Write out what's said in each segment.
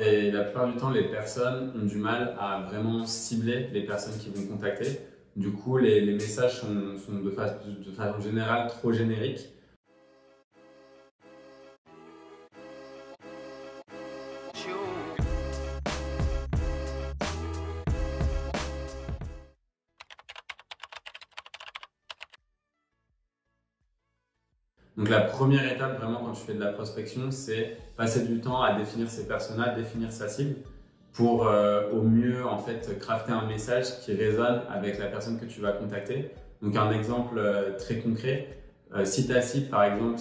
Et la plupart du temps, les personnes ont du mal à vraiment cibler les personnes qui vont contacter. Du coup, les messages sont de façon générale trop génériques. Donc la première étape vraiment quand tu fais de la prospection, c'est passer du temps à définir ses personas, définir sa cible pour au mieux en fait crafter un message qui résonne avec la personne que tu vas contacter. Donc un exemple très concret, si ta cible par exemple,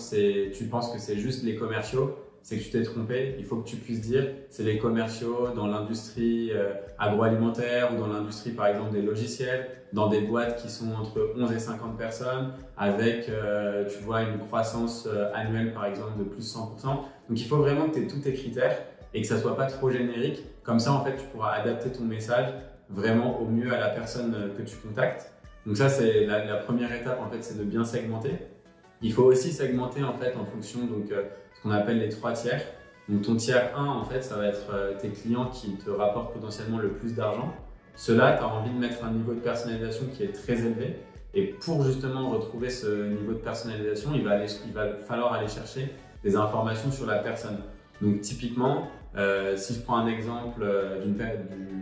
tu penses que c'est juste les commerciaux, c'est que tu t'es trompé, il faut que tu puisses dire c'est les commerciaux dans l'industrie agroalimentaire ou dans l'industrie par exemple des logiciels, dans des boîtes qui sont entre 11 et 50 personnes avec tu vois, une croissance annuelle par exemple de plus 100%. Donc il faut vraiment que tu aies tous tes critères et que ça ne soit pas trop générique. Comme ça en fait tu pourras adapter ton message vraiment au mieux à la personne que tu contactes. Donc ça c'est la première étape en fait, c'est de bien segmenter. Il faut aussi segmenter en fait en fonction donc qu'on appelle les 3 tiers. Donc ton tiers 1, en fait, ça va être tes clients qui te rapportent potentiellement le plus d'argent. Ceux-là, tu as envie de mettre un niveau de personnalisation qui est très élevé. Et pour justement retrouver ce niveau de personnalisation, il va falloir aller chercher des informations sur la personne. Donc typiquement, si je prends un exemple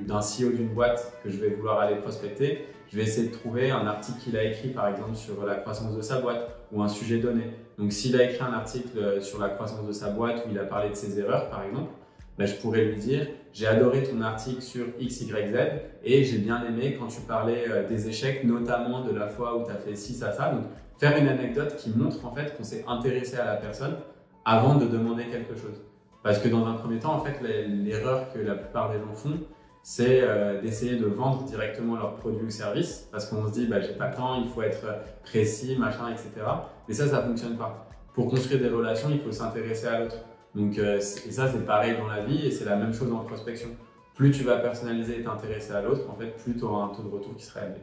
d'un CEO d'une boîte que je vais vouloir aller prospecter, je vais essayer de trouver un article qu'il a écrit par exemple sur la croissance de sa boîte ou un sujet donné. Donc s'il a écrit un article sur la croissance de sa boîte où il a parlé de ses erreurs par exemple, ben, je pourrais lui dire « j'ai adoré ton article sur XYZ et j'ai bien aimé quand tu parlais des échecs, notamment de la fois où tu as fait ci, ça, ça ». Donc faire une anecdote qui montre en fait qu'on s'est intéressé à la personne avant de demander quelque chose. Parce que dans un premier temps, en fait, l'erreur que la plupart des gens font, c'est d'essayer de vendre directement leurs produits ou services parce qu'on se dit bah, « j'ai pas le temps, il faut être précis, machin, etc. » Mais ça, ça fonctionne pas. Pour construire des relations, il faut s'intéresser à l'autre. Donc, et ça, c'est pareil dans la vie et c'est la même chose en prospection. Plus tu vas personnaliser et t'intéresser à l'autre, en fait, plus tu auras un taux de retour qui sera élevé.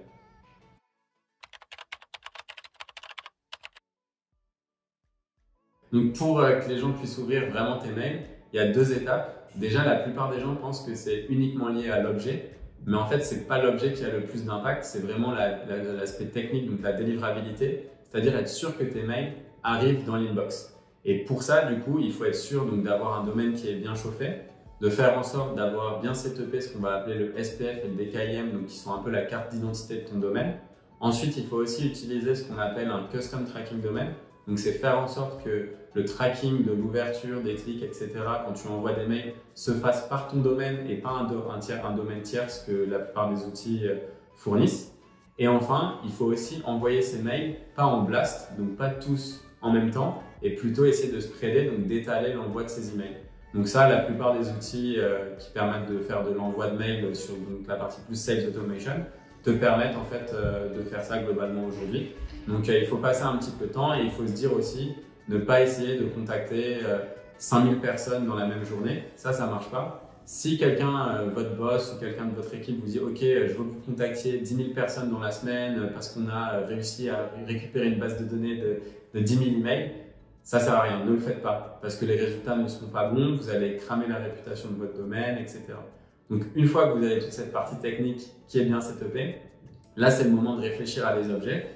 Donc, pour que les gens puissent ouvrir vraiment tes mails, il y a 2 étapes. Déjà, la plupart des gens pensent que c'est uniquement lié à l'objet, mais en fait, ce n'est pas l'objet qui a le plus d'impact, c'est vraiment l'aspect technique, donc la délivrabilité, c'est-à-dire être sûr que tes mails arrivent dans l'inbox. Et pour ça, du coup, il faut être sûr d'avoir un domaine qui est bien chauffé, de faire en sorte d'avoir bien setupé ce qu'on va appeler le SPF et le DKIM, donc qui sont un peu la carte d'identité de ton domaine. Ensuite, il faut aussi utiliser ce qu'on appelle un Custom Tracking Domain. Donc, c'est faire en sorte que le tracking de l'ouverture, des clics, etc., quand tu envoies des mails, se fasse par ton domaine et pas un domaine tiers, ce que la plupart des outils fournissent. Et enfin, il faut aussi envoyer ces mails, pas en blast, donc pas tous en même temps, et plutôt essayer de spreader, donc d'étaler l'envoi de ces emails. Donc ça, la plupart des outils qui permettent de faire de l'envoi de mails sur donc, la partie plus sales automation, te permettent en fait de faire ça globalement aujourd'hui. Donc il faut passer un petit peu de temps et il faut se dire aussi ne pas essayer de contacter 5000 personnes dans la même journée, ça marche pas. Si quelqu'un, votre boss ou quelqu'un de votre équipe vous dit « ok, je veux que vous contactiez 10 000 personnes dans la semaine parce qu'on a réussi à récupérer une base de données de 10 000 emails », ça ne sert à rien, ne le faites pas parce que les résultats ne seront pas bons, vous allez cramer la réputation de votre domaine, etc. Donc, une fois que vous avez toute cette partie technique qui est bien setupée, là, c'est le moment de réfléchir à des objets.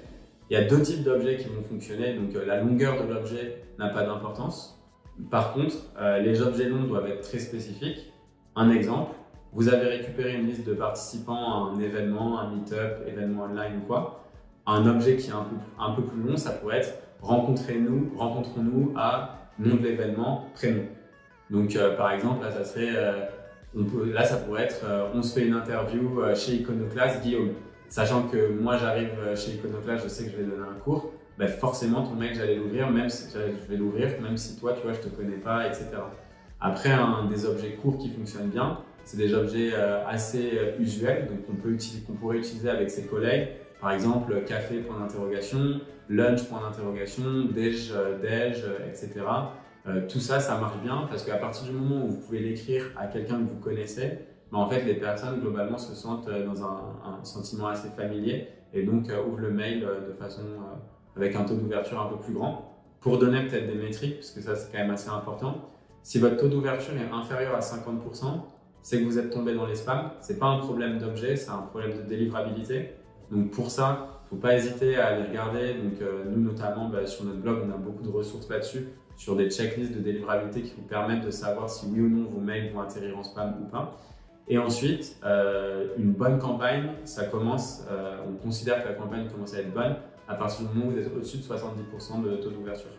Il y a 2 types d'objets qui vont fonctionner. Donc, la longueur de l'objet n'a pas d'importance. Par contre, les objets longs doivent être très spécifiques. Un exemple, vous avez récupéré une liste de participants à un événement, un meet-up, événement online ou quoi. Un objet qui est un peu plus long, ça pourrait être « rencontrons-nous à nom de l'événement, prénom ». Donc, par exemple, là, ça serait… là, ça pourrait être « on se fait une interview chez iconoClass, Guillaume ». Sachant que moi, j'arrive chez iconoClass, je sais que je vais donner un cours, ben, forcément, ton mec, j'allais l'ouvrir, même si toi, tu vois, je ne te connais pas, etc. Après, un des objets courts qui fonctionnent bien, c'est des objets assez usuels, donc qu'on pourrait utiliser avec ses collègues. Par exemple, café, point d'interrogation, lunch, point d'interrogation, déj, etc. Tout ça, ça marche bien parce qu'à partir du moment où vous pouvez l'écrire à quelqu'un que vous connaissez, ben en fait, les personnes globalement se sentent dans un sentiment assez familier et donc ouvrent le mail de façon avec un taux d'ouverture un peu plus grand. Pour donner peut-être des métriques, parce que ça c'est quand même assez important, Si votre taux d'ouverture est inférieur à 50%, c'est que vous êtes tombé dans les spams. Ce n'est pas un problème d'objet, c'est un problème de délivrabilité. Donc pour ça, il ne faut pas hésiter à aller regarder. Donc nous notamment sur notre blog, on a beaucoup de ressources là-dessus, sur des checklists de délivrabilité qui vous permettent de savoir si oui ou non vos mails vont atterrir en spam ou pas. Et ensuite, une bonne campagne, ça commence, on considère que la campagne commence à être bonne à partir du moment où vous êtes au-dessus de 70% de taux d'ouverture.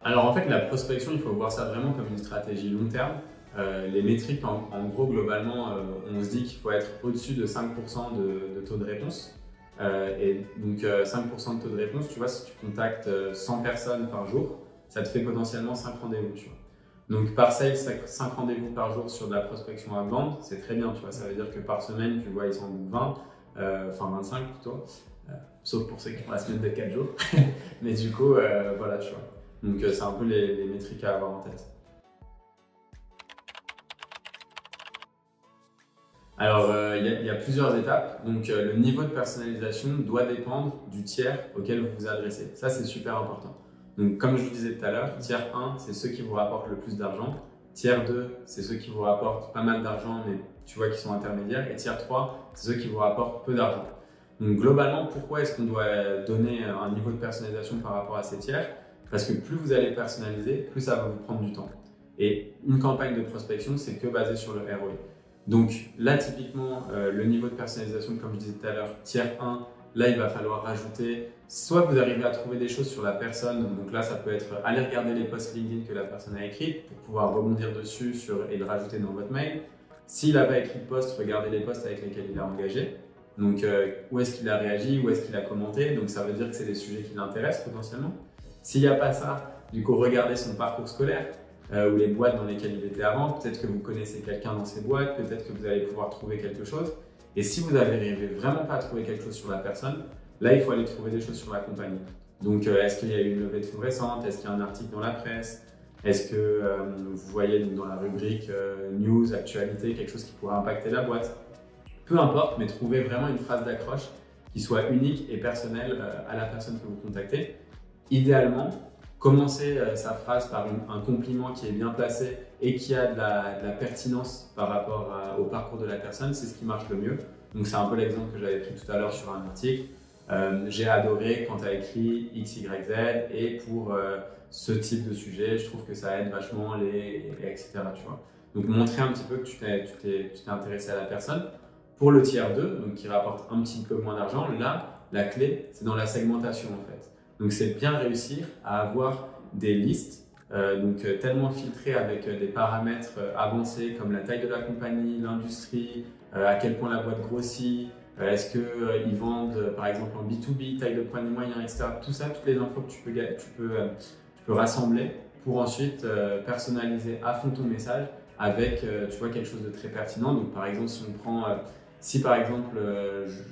Alors en fait, la prospection, il faut voir ça vraiment comme une stratégie long terme. Les métriques, en gros, globalement, on se dit qu'il faut être au-dessus de 5% de taux de réponse. Et donc 5% de taux de réponse, tu vois, si tu contactes 100 personnes par jour, ça te fait potentiellement 5 rendez-vous. Donc par sale, 5 rendez-vous par jour sur de la prospection à bande, c'est très bien. Tu vois, ça veut dire que par semaine, tu vois, ils sont 20, enfin 25 plutôt, sauf pour ceux qui font la semaine de 4 jours. Mais du coup, voilà, tu vois. Donc c'est un peu les métriques à avoir en tête. Alors il y a plusieurs étapes, donc le niveau de personnalisation doit dépendre du tiers auquel vous vous adressez, ça c'est super important. Donc comme je vous disais tout à l'heure, tiers 1 c'est ceux qui vous rapportent le plus d'argent, tiers 2 c'est ceux qui vous rapportent pas mal d'argent mais tu vois qui sont intermédiaires, et tiers 3 c'est ceux qui vous rapportent peu d'argent. Donc globalement, pourquoi est-ce qu'on doit donner un niveau de personnalisation par rapport à ces tiers? Parce que plus vous allez personnaliser, plus ça va vous prendre du temps. Et une campagne de prospection, c'est que basé sur le ROI. Donc là, typiquement, le niveau de personnalisation, comme je disais tout à l'heure, tiers 1, là, il va falloir rajouter, soit vous arrivez à trouver des choses sur la personne, donc là, ça peut être aller regarder les posts LinkedIn que la personne a écrits pour pouvoir rebondir dessus et le rajouter dans votre mail. S'il n'a pas écrit de post, regardez les posts avec lesquels il a engagé. Donc où est-ce qu'il a réagi, où est-ce qu'il a commenté, donc ça veut dire que c'est des sujets qui l'intéressent potentiellement. S'il n'y a pas ça, du coup, regardez son parcours scolaire ou les boîtes dans lesquelles il était avant. Peut-être que vous connaissez quelqu'un dans ces boîtes, peut-être que vous allez pouvoir trouver quelque chose. Et si vous n'arrivez vraiment pas à trouver quelque chose sur la personne, là, il faut aller trouver des choses sur la compagnie. Donc, est-ce qu'il y a eu une levée de fonds récente? Est-ce qu'il y a un article dans la presse? Est-ce que vous voyez dans la rubrique news, actualité, quelque chose qui pourrait impacter la boîte? Peu importe, mais trouvez vraiment une phrase d'accroche qui soit unique et personnelle à la personne que vous contactez. Idéalement, commencer sa phrase par un compliment qui est bien placé et qui a de la pertinence par rapport au parcours de la personne, c'est ce qui marche le mieux. Donc c'est un peu l'exemple que j'avais pris tout à l'heure sur un article. J'ai adoré quand tu as écrit XYZ et pour ce type de sujet, je trouve que ça aide vachement etc. Tu vois. Donc montrer un petit peu que tu t'es intéressé à la personne. Pour le tiers 2, donc qui rapporte un petit peu moins d'argent, là, la clé, c'est dans la segmentation en fait. Donc c'est bien réussir à avoir des listes donc tellement filtrées avec des paramètres avancés comme la taille de la compagnie, l'industrie, à quel point la boîte grossit, est-ce qu'ils vendent par exemple en B2B, taille de poignée moyen, etc. Tout ça, toutes les infos que tu peux rassembler pour ensuite personnaliser à fond ton message avec tu vois, quelque chose de très pertinent. Donc par exemple, si par exemple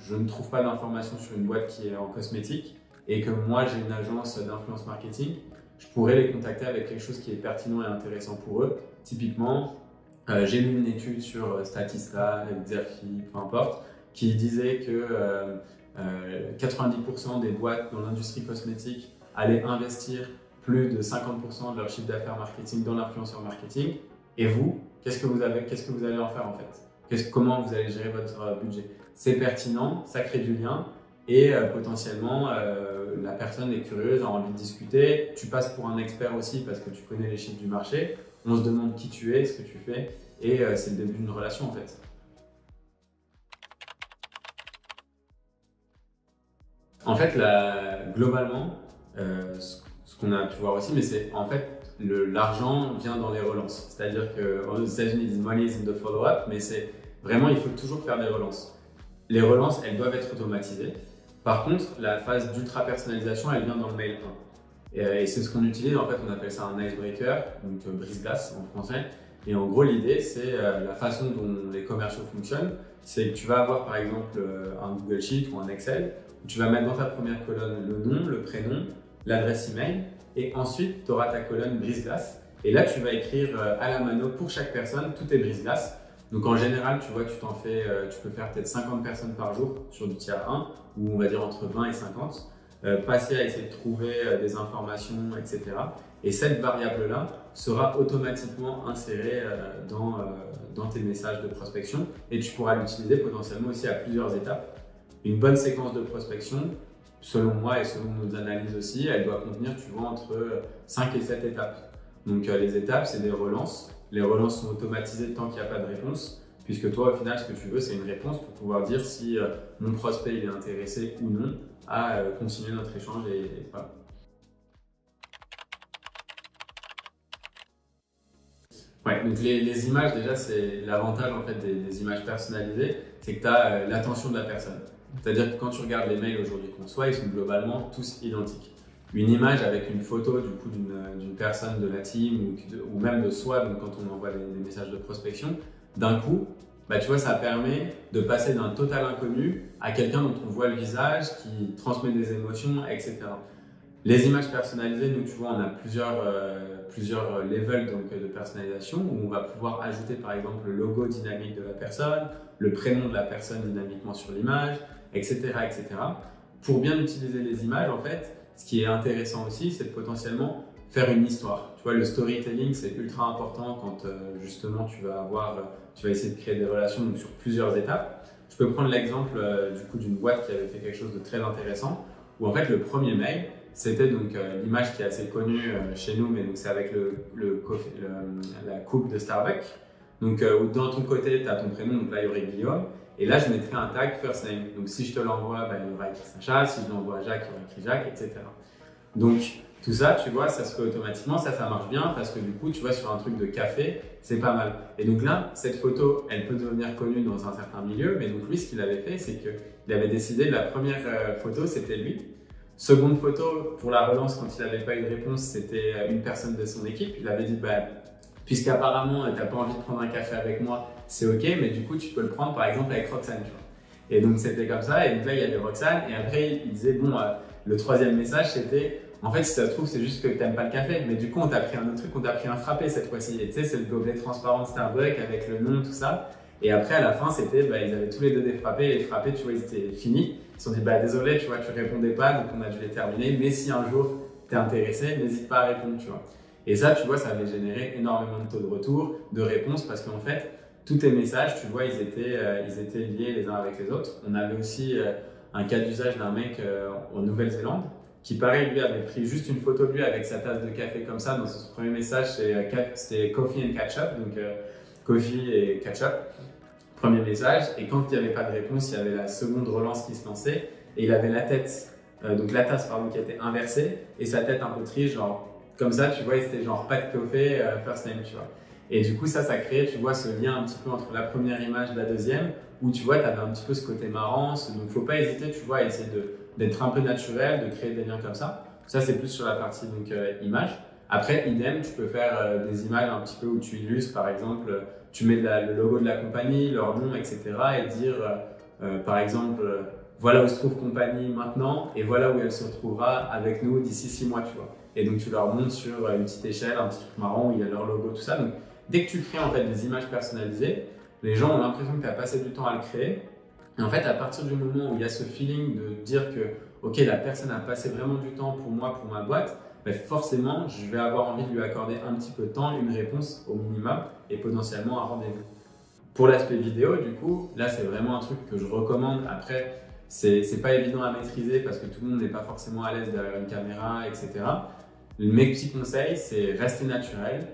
je ne trouve pas d'informations sur une boîte qui est en cosmétique, et que moi j'ai une agence d'influence marketing, je pourrais les contacter avec quelque chose qui est pertinent et intéressant pour eux. Typiquement, j'ai lu une étude sur Statista, Xerfi, peu importe, qui disait que 90% des boîtes dans l'industrie cosmétique allaient investir plus de 50% de leur chiffre d'affaires marketing dans l'influenceur marketing. Et vous, qu'est-ce que vous allez en faire en fait? Comment vous allez gérer votre budget? C'est pertinent, ça crée du lien. Et potentiellement, la personne est curieuse, a envie de discuter. Tu passes pour un expert aussi parce que tu connais les chiffres du marché. On se demande qui tu es, ce que tu fais. Et c'est le début d'une relation en fait. En fait, globalement, ce qu'on a pu voir aussi, mais c'est en fait l'argent vient dans les relances. C'est-à-dire qu'aux États-Unis, ils disent money is in the follow-up, mais c'est vraiment, il faut toujours faire des relances. Les relances, elles doivent être automatisées. Par contre, la phase d'ultra-personnalisation, elle vient dans le mail 1. Et c'est ce qu'on utilise, en fait, on appelle ça un icebreaker, donc brise-glace en français. Et en gros, l'idée, c'est la façon dont les commerciaux fonctionnent. C'est que tu vas avoir, par exemple, un Google Sheet ou un Excel, où tu vas mettre dans ta première colonne le nom, le prénom, l'adresse email, et ensuite, tu auras ta colonne brise-glace. Et là, tu vas écrire à la mano pour chaque personne, tout est brise-glace. Donc en général, tu vois, tu peux faire peut-être 50 personnes par jour sur du tiers 1, ou on va dire entre 20 et 50. passer à essayer de trouver des informations, etc. Et cette variable-là sera automatiquement insérée dans tes messages de prospection et tu pourras l'utiliser potentiellement aussi à plusieurs étapes. Une bonne séquence de prospection, selon moi et selon nos analyses aussi, elle doit contenir, tu vois, entre 5 et 7 étapes. Donc les étapes, c'est des relances. Les relances sont automatisées tant qu'il n'y a pas de réponse, puisque toi, au final, ce que tu veux, c'est une réponse pour pouvoir dire si mon prospect il est intéressé ou non à continuer notre échange et voilà. Ouais, donc les images, déjà, c'est l'avantage en fait des images personnalisées, c'est que tu as l'attention de la personne. C'est-à-dire que quand tu regardes les mails aujourd'hui qu'on reçoit, ils sont globalement tous identiques. Une image avec une photo du coup d'une personne de la team ou même de soi, donc quand on envoie des messages de prospection, d'un coup, bah, tu vois, ça permet de passer d'un total inconnu à quelqu'un dont on voit le visage, qui transmet des émotions, etc. Les images personnalisées, nous, tu vois, on a plusieurs levels donc, de personnalisation où on va pouvoir ajouter par exemple le logo dynamique de la personne, le prénom de la personne dynamiquement sur l'image, etc., etc. Pour bien utiliser les images, en fait, ce qui est intéressant aussi, c'est de potentiellement faire une histoire. Tu vois, le storytelling, c'est ultra important quand justement tu vas essayer de créer des relations donc, sur plusieurs étapes. Je peux prendre l'exemple du coup d'une boîte qui avait fait quelque chose de très intéressant où en fait le premier mail, c'était donc l'image qui est assez connue chez nous, mais c'est avec la coupe de Starbucks. Donc dans ton côté, tu as ton prénom, donc là il y aurait Guillaume, et là je mettrai un tag first name. Donc si je te l'envoie, bah, il aura écrit Sacha, si je l'envoie à Jacques, il aura écrit Jacques, etc. Donc tout ça, tu vois, ça se fait automatiquement, ça marche bien parce que du coup, tu vois, sur un truc de café, c'est pas mal. Et donc là, cette photo, elle peut devenir connue dans un certain milieu, mais donc lui, ce qu'il avait fait, c'est qu'il avait décidé, la première photo, c'était lui. Seconde photo, pour la relance, quand il n'avait pas eu de réponse, c'était une personne de son équipe. Il avait dit, bah, puisqu'apparemment, tu n'as pas envie de prendre un café avec moi, c'est OK, mais du coup, tu peux le prendre, par exemple, avec Roxane, tu vois. Et donc, c'était comme ça. Et donc là, il y avait Roxane. Et après, il disait, bon, le troisième message, c'était, en fait, si ça se trouve, c'est juste que tu n'aimes pas le café. Mais du coup, on t'a pris un autre truc, on t'a pris un frappé cette fois-ci. Et tu sais, c'est le gobelet transparent de Starbucks avec le nom, tout ça. Et après, à la fin, c'était, bah, ils avaient tous les deux des frappés. Et les frappés, tu vois, ils étaient finis. Ils se sont dit, bah, désolé, tu vois, tu répondais pas, donc on a dû les terminer. Mais si un jour, tu es intéressé, n'hésite pas à répondre, tu vois. Et ça, tu vois, ça avait généré énormément de taux de retour, de réponses, parce qu'en fait, tous tes messages, tu vois, ils étaient liés les uns avec les autres. On avait aussi un cas d'usage d'un mec en Nouvelle-Zélande qui, pareil, lui avait pris juste une photo de lui avec sa tasse de café comme ça. Dans son premier message, c'était coffee and ketchup, donc coffee et ketchup, premier message. Et quand il n'y avait pas de réponse, il y avait la seconde relance qui se lançait et il avait la tête, donc la tasse, pardon, qui était inversée et sa tête un peu triste, genre comme ça, tu vois, et c'était genre pas de café, first name, tu vois. Et du coup, ça crée, tu vois, ce lien un petit peu entre la première image et la deuxième où, tu vois, tu avais un petit peu ce côté marrant. Donc, faut pas hésiter, tu vois, à essayer d'être un peu naturel, de créer des liens comme ça. Ça, c'est plus sur la partie donc image. Après, idem, tu peux faire des images un petit peu où tu illustres, par exemple, tu mets le logo de la compagnie, leur nom, etc. et dire, par exemple, voilà où se trouve compagnie maintenant et voilà où elle se retrouvera avec nous d'ici 6 mois, tu vois. Et donc, tu leur montres sur une petite échelle, un petit truc marrant où il y a leur logo, tout ça. Donc, dès que tu crées en fait des images personnalisées, les gens ont l'impression que tu as passé du temps à le créer. Et en fait, à partir du moment où il y a ce feeling de dire que, ok, la personne a passé vraiment du temps pour moi, pour ma boîte, ben forcément, je vais avoir envie de lui accorder un petit peu de temps, une réponse au minimum et potentiellement un rendez-vous. Pour l'aspect vidéo, du coup, là, c'est vraiment un truc que je recommande. Après, c'est pas évident à maîtriser parce que tout le monde n'est pas forcément à l'aise derrière une caméra, etc. Mes petits conseils, c'est rester naturel.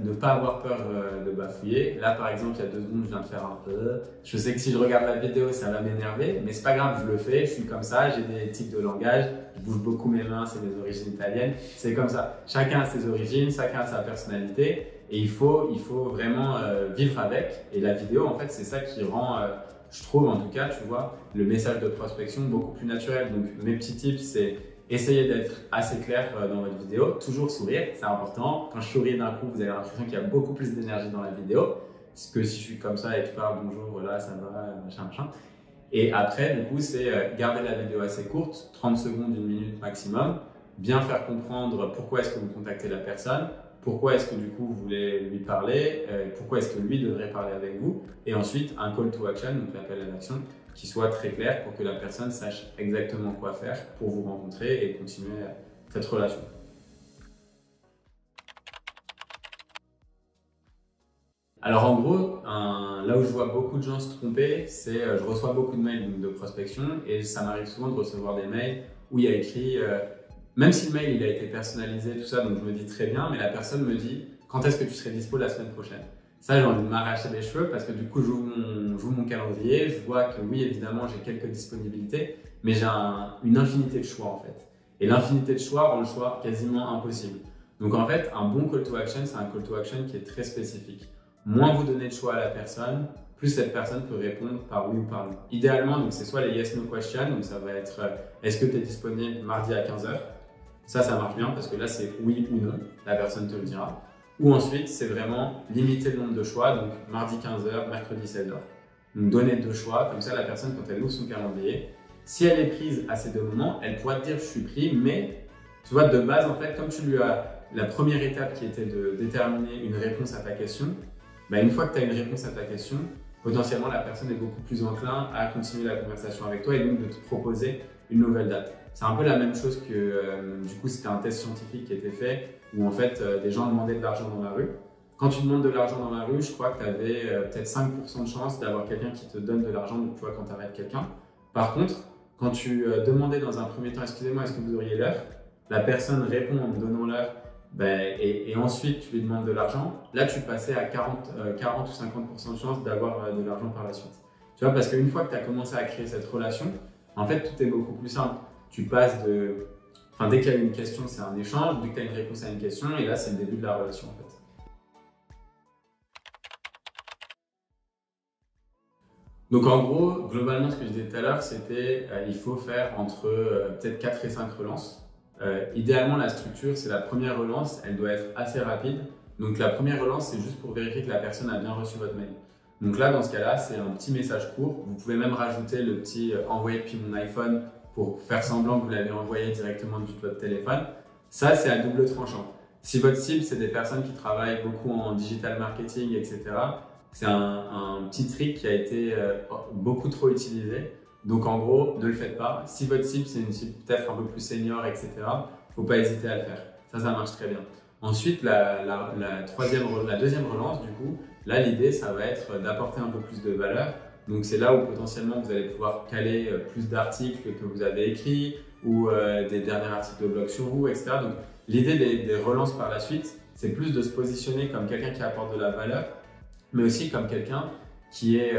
Ne pas avoir peur de bafouiller. Là, par exemple, il y a 2 secondes, je viens de faire un peu. Je sais que si je regarde la vidéo, ça va m'énerver, mais c'est pas grave, je le fais, je suis comme ça, j'ai des tics de langage, je bouge beaucoup mes mains, c'est des origines italiennes, c'est comme ça. Chacun a ses origines, chacun a sa personnalité et il faut vraiment vivre avec. Et la vidéo, en fait, c'est ça qui rend, je trouve en tout cas, tu vois, le message de prospection beaucoup plus naturel. Donc, mes petits tips, c'est essayez d'être assez clair dans votre vidéo, toujours sourire, c'est important. Quand je souris d'un coup, vous avez l'impression qu'il y a beaucoup plus d'énergie dans la vidéo. Parce que si je suis comme ça et que tu parles bonjour, voilà, ça va, machin, machin. Et après, du coup, c'est garder la vidéo assez courte, 30 secondes, 1 minute maximum. Bien faire comprendre pourquoi est-ce que vous contactez la personne, pourquoi est-ce que du coup vous voulez lui parler, pourquoi est-ce que lui devrait parler avec vous. Et ensuite, un call to action, donc l'appel à l'action, qui soit très clair pour que la personne sache exactement quoi faire pour vous rencontrer et continuer cette relation. Alors en gros, là où je vois beaucoup de gens se tromper, c'est je reçois beaucoup de mails de prospection et ça m'arrive souvent de recevoir des mails où il y a écrit, même si le mail il a été personnalisé, tout ça, donc je me dis très bien, mais la personne me dit quand est-ce que tu serais dispo la semaine prochaine? Ça, j'ai envie de m'arracher les cheveux parce que du coup, j'ouvre mon calendrier, je vois que oui, évidemment, j'ai quelques disponibilités, mais j'ai une infinité de choix en fait. Et l'infinité de choix rend le choix quasiment impossible. Donc en fait, un bon call to action, c'est un call to action qui est très spécifique. Moins vous donnez de choix à la personne, plus cette personne peut répondre par oui ou par non. Idéalement, donc c'est soit les yes no questions, donc ça va être est-ce que tu es disponible mardi à 15h? Ça marche bien parce que là c'est oui ou non, la personne te le dira. Ou ensuite, c'est vraiment limiter le nombre de choix, donc mardi 15h, mercredi 16h. Donc donner deux choix, comme ça la personne quand elle ouvre son calendrier, si elle est prise à ces deux moments, elle pourra te dire je suis pris, mais tu vois de base en fait, comme tu lui as la première étape qui était de déterminer une réponse à ta question, bah, une fois que tu as une réponse à ta question, potentiellement la personne est beaucoup plus enclin à continuer la conversation avec toi et donc de te proposer une nouvelle date. C'est un peu la même chose que, du coup, c'était un test scientifique qui était fait où en fait des gens demandaient de l'argent dans la rue. Quand tu demandes de l'argent dans la rue, je crois que tu avais peut-être 5% de chance d'avoir quelqu'un qui te donne de l'argent, donc tu vois, quand tu arrêtes quelqu'un. Par contre, quand tu demandais dans un premier temps, excusez-moi, est-ce que vous auriez l'heure? La personne répond en me donnant l'heure. Et ensuite tu lui demandes de l'argent, là tu passais à 40 ou 50% de chance d'avoir de l'argent par la suite. Tu vois, parce qu'une fois que tu as commencé à créer cette relation, en fait tout est beaucoup plus simple. Tu passes de... Enfin, dès qu'il y a une question, c'est un échange, dès que tu as une réponse à une question, et là c'est le début de la relation en fait. Donc en gros, globalement ce que je disais tout à l'heure, c'était il faut faire entre peut-être 4 et 5 relances. Idéalement, la structure, c'est la première relance, elle doit être assez rapide. Donc la première relance, c'est juste pour vérifier que la personne a bien reçu votre mail. Donc là, dans ce cas-là, c'est un petit message court. Vous pouvez même rajouter le petit « envoyer depuis mon iPhone » pour faire semblant que vous l'avez envoyé directement depuis votre téléphone. Ça, c'est à double tranchant. Si votre cible, c'est des personnes qui travaillent beaucoup en digital marketing, etc., c'est un petit trick qui a été beaucoup trop utilisé. Donc en gros, ne le faites pas. Si votre cible, c'est une cible peut-être un peu plus senior, etc., il ne faut pas hésiter à le faire. Ça marche très bien. Ensuite, la deuxième relance, du coup, là, l'idée, ça va être d'apporter un peu plus de valeur. Donc c'est là où potentiellement, vous allez pouvoir caler plus d'articles que vous avez écrits ou des derniers articles de blog sur vous, etc. Donc l'idée des relances par la suite, c'est plus de se positionner comme quelqu'un qui apporte de la valeur, mais aussi comme quelqu'un qui est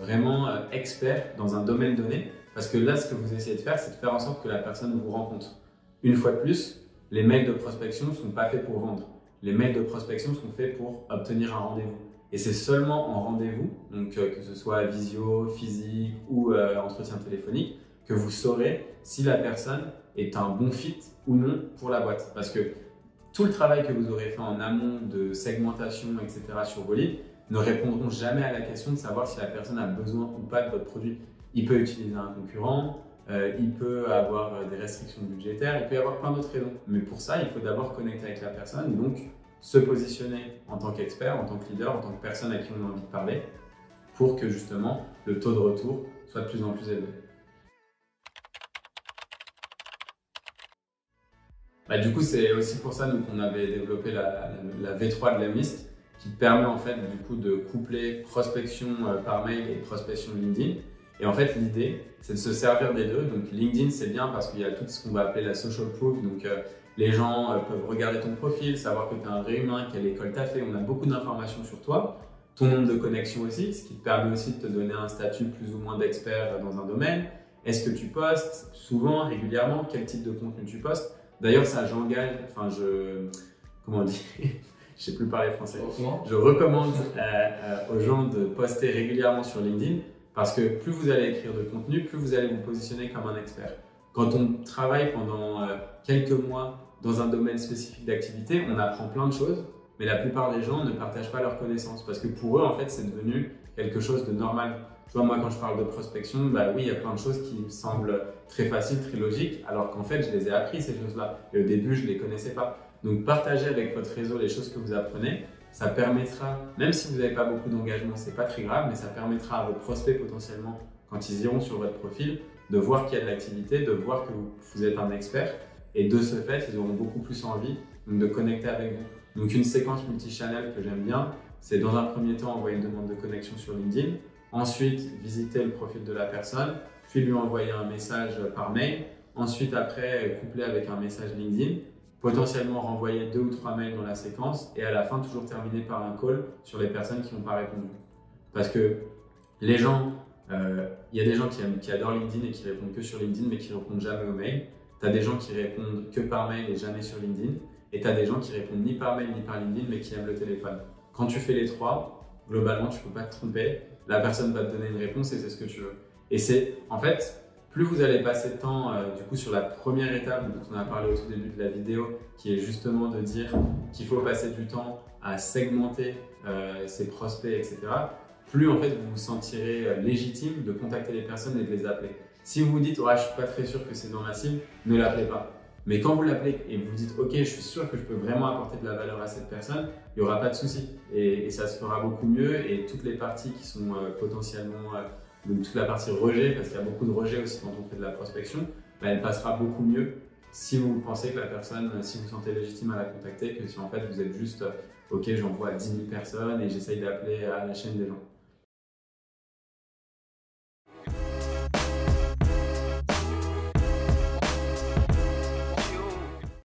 vraiment expert dans un domaine donné, parce que là, ce que vous essayez de faire, c'est de faire en sorte que la personne vous rencontre. Une fois de plus, les mails de prospection ne sont pas faits pour vendre. Les mails de prospection sont faits pour obtenir un rendez-vous. Et c'est seulement en rendez-vous, donc que ce soit visio, physique ou entretien téléphonique, que vous saurez si la personne est un bon fit ou non pour la boîte. Parce que tout le travail que vous aurez fait en amont de segmentation, etc. sur vos leads, ne répondront jamais à la question de savoir si la personne a besoin ou pas de votre produit. Il peut utiliser un concurrent, il peut avoir des restrictions budgétaires, il peut y avoir plein d'autres raisons. Mais pour ça, il faut d'abord connecter avec la personne, donc se positionner en tant qu'expert, en tant que leader, en tant que personne à qui on a envie de parler, pour que justement le taux de retour soit de plus en plus élevé. Du coup, c'est aussi pour ça qu'on avait développé la V3 de lemlist, qui permet en fait du coup de coupler prospection par mail et prospection LinkedIn. Et en fait l'idée, c'est de se servir des deux. Donc LinkedIn, c'est bien parce qu'il y a tout ce qu'on va appeler la social proof. Donc les gens peuvent regarder ton profil, savoir que tu es un vrai humain, quelle école tu as fait. On a beaucoup d'informations sur toi, ton nombre de connexions aussi, ce qui te permet aussi de te donner un statut plus ou moins d'expert dans un domaine. Est-ce que tu postes souvent, régulièrement, quel type de contenu tu postes? D'ailleurs ça j'engage, enfin je... comment on dit Je ne sais plus parler français. Je recommande aux gens de poster régulièrement sur LinkedIn parce que plus vous allez écrire de contenu, plus vous allez vous positionner comme un expert. Quand on travaille pendant quelques mois dans un domaine spécifique d'activité, on apprend plein de choses, mais la plupart des gens ne partagent pas leurs connaissances parce que pour eux, en fait, c'est devenu quelque chose de normal. Tu vois, moi, quand je parle de prospection, oui, il y a plein de choses qui me semblent très faciles, très logiques, alors qu'en fait, je les ai apprises, ces choses-là. Et au début, je ne les connaissais pas. Donc, partagez avec votre réseau les choses que vous apprenez. Ça permettra, même si vous n'avez pas beaucoup d'engagement, ce n'est pas très grave, mais ça permettra à vos prospects potentiellement quand ils iront sur votre profil, de voir qu'il y a de l'activité, de voir que vous êtes un expert. Et de ce fait, ils auront beaucoup plus envie de connecter avec vous. Donc une séquence multichannel que j'aime bien, c'est dans un premier temps envoyer une demande de connexion sur LinkedIn, ensuite visiter le profil de la personne, puis lui envoyer un message par mail, ensuite après coupler avec un message LinkedIn, potentiellement renvoyer 2 ou 3 mails dans la séquence et à la fin toujours terminer par un call sur les personnes qui n'ont pas répondu. Parce que les gens, il y a des gens qui adorent LinkedIn et qui répondent que sur LinkedIn mais qui ne répondent jamais aux mails. Tu as des gens qui répondent que par mail et jamais sur LinkedIn. Et tu as des gens qui répondent ni par mail ni par LinkedIn mais qui aiment le téléphone. Quand tu fais les 3, globalement, tu ne peux pas te tromper. La personne va te donner une réponse et c'est ce que tu veux. Et c'est, en fait, plus vous allez passer de temps du coup sur la première étape dont on a parlé au tout début de la vidéo, qui est justement de dire qu'il faut passer du temps à segmenter ses prospects, etc. Plus en fait vous vous sentirez légitime de contacter les personnes et de les appeler. Si vous vous dites oh, « je ne suis pas très sûr que c'est dans ma cible », ne l'appelez pas. Mais quand vous l'appelez et vous dites « ok, je suis sûr que je peux vraiment apporter de la valeur à cette personne », il n'y aura pas de souci et ça se fera beaucoup mieux et toutes les parties qui sont potentiellement, donc toute la partie rejet, parce qu'il y a beaucoup de rejet aussi quand on fait de la prospection, bah, elle passera beaucoup mieux si vous pensez que la personne, si vous vous sentez légitime à la contacter, que si en fait vous êtes juste « ok, j'envoie à 10 000 personnes et j'essaye d'appeler à la chaîne des gens ».